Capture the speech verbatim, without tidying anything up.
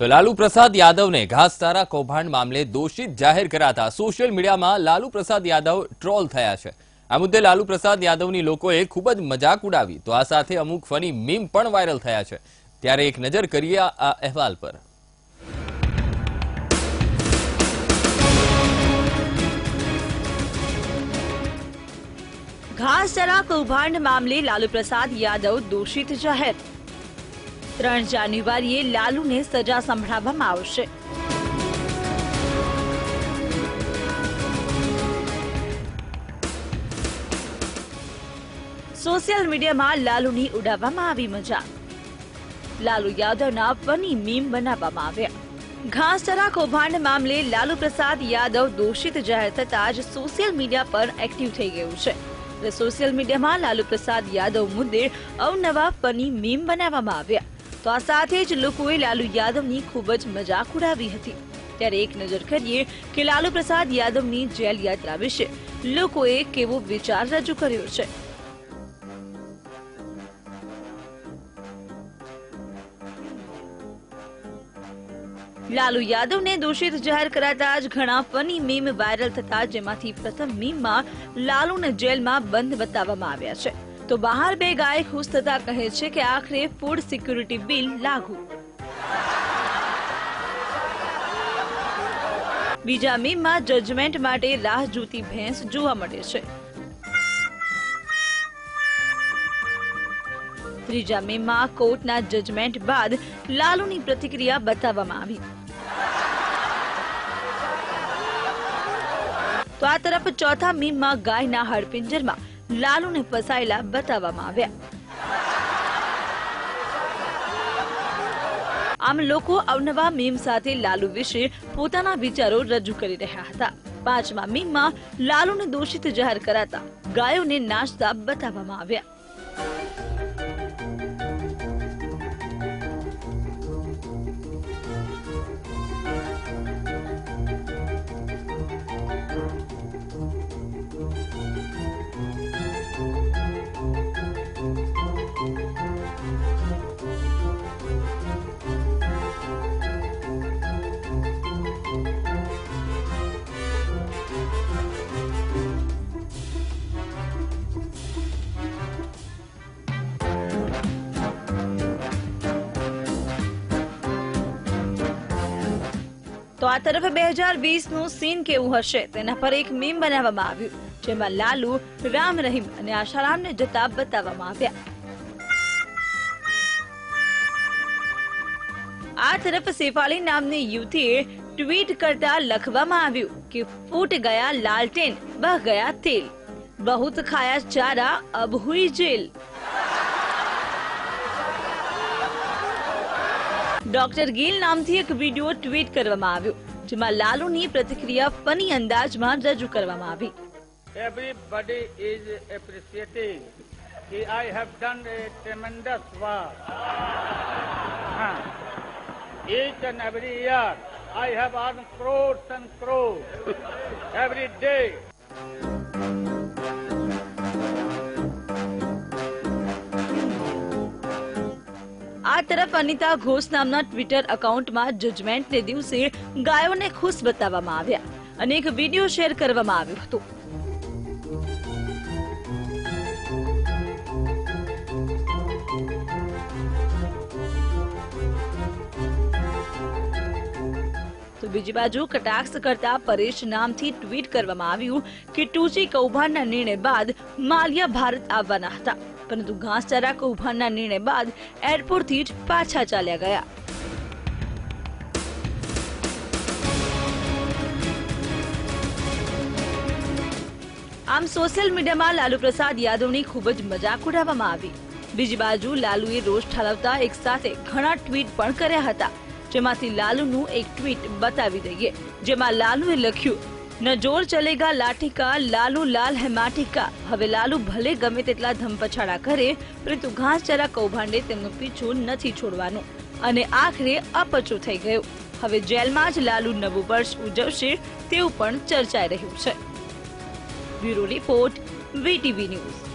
तो लालू प्रसाद यादव ने घासचारा कौभांड मामले दोषित जाहिर कराता सोशल मीडिया में लालू प्रसाद यादव ट्रोल थया छे। आ मुद्दे लालू प्रसाद यादवनी लोकोए खूब ज मजाक उड़ावी तो आ साथे अमुक फनी मीम पण वायरल थया छे। त्यारे एक नजर करीए आ अहेवाल पर। घासचारा कौभांड मामले लालू प्रसाद यादव दोषित जाहिर। त्रण जान्युआरीए लालू ने सजा संभळाववामां आवशे। सोशल मीडिया में लालू नी उड़ाववामां आवी मजा। लालू यादवना फनी मीम बनाववामां आव्या। घासचारा कौभांड मामले लालू प्रसाद यादव दोषित जाहिर थता ज सोशल मीडिया पर एक्टिव थई गयुं छे। तो सोशल मीडिया में लालू प्रसाद यादव मुद्दे अवनवा फनी मीम बनाववामां आव्या। तो आ साथे ज लोकोए लालू यादवनी खूब ज मजाक उड़ावी हती। त्यारे एक नजर करीए के लालू प्रसाद यादवनी जेल यात्रा विषे लोकोए केवो विचार रजू कर्यो छे। लालू यादव ने दोषित जाहिर कराता ज घणा फनी मीम वायरल थता जेमांथी प्रथम मीम में लालू ने जेल में बंद बताववामां आव्या छे। तो बाहर बे गाय खुश थता कहे छे के आखरे फूड सिक्योरिटी बिल लागू। बीजा मीम में जजमेंट माटे राह जोती भैंस जोवा मळे छे। त्रीजा मीम में कोर्टना जजमेंट बाद लालूनी प्रतिक्रिया बताववामां आवी। तो आ तरफ चौथा मीम में गायना हड़पिंजरमां लालू ने फसायेला बताववामां आव्या। आम लोको अवनवा मीम साथे लालू विषे पोताना विचारो रजू करी रह्या हता। पांचमा मीम में लालू ने दोषित जाहिर कराता गायो ने नाचता बताववामां आव्या। तो आ तरफ दो हज़ार बीस નું सीन કેવું હશે તેના પર એક મીમ બનાવવામાં આવ્યું જેમાં લાલુ રામ રહીમ અને આશારામને જતા બતાવવામાં આવ્યા। આ તરફ સેફાલી નામની યુવતીએ ટ્વીટ કરતા લખવામાં આવ્યું કે ફૂટ ગયા લાલટેન બહ ગયા તેલ બહુત ખાયા ચારા અબ હુઈ જેલ। डॉक्टर गिल नामथी एक वीडियो ट्वीट करवामां आव्यो जेमां लालूनी प्रतिक्रिया फनी अंदाजमां रजू करवामां आवी। एवरीबॉडी इज एप्रिशिएटिंग कि I have done a tremendous work. Each and every year I have earn crores and crores every day. आ तरफ अनीता घोष नामना ट्विटर अकाउंट में जजमेंट ने दिवसे गायों ने खुश बताववामां आव्या अने एक वीडियो शेयर करवामां आव्यो हतो। तो बीजी बाजू कटाक्ष करता परेश नामथी ट्वीट करवामां आव्युं के टूची कौभांडना निर्णय बाद मालिया भारत आववाना हता परंतु घासचारा कौभांडना निर्णय बाद एयरपोर्ट थी पाछा चाल्या गया। आम सोशल मीडिया में लालू प्रसाद यादव की खूब ज मजाक उड़ाववामां आवी। बीजी बाजू लालूए रोष ठालवता एक साथ घणा ट्वीट पण कर्या हता जेमांथी लालूनुं एक ट्वीट बतावी दईए जेमां लालूए लख्युं न जोर चलेगा लाठी का लालू लाल है माटी का। हवे लालू भले गमे तेटला धमपछाड़ा करे परंतु घासचारा कौभांडे तेमनो पीछो नथी छोड़वानो अने आखरे अपचो थई गयो। हवे जेलमां ज लालू नवु वर्ष उजवशे तेवुं पण चर्चाई रह्युं छे। Bureau report VTV news.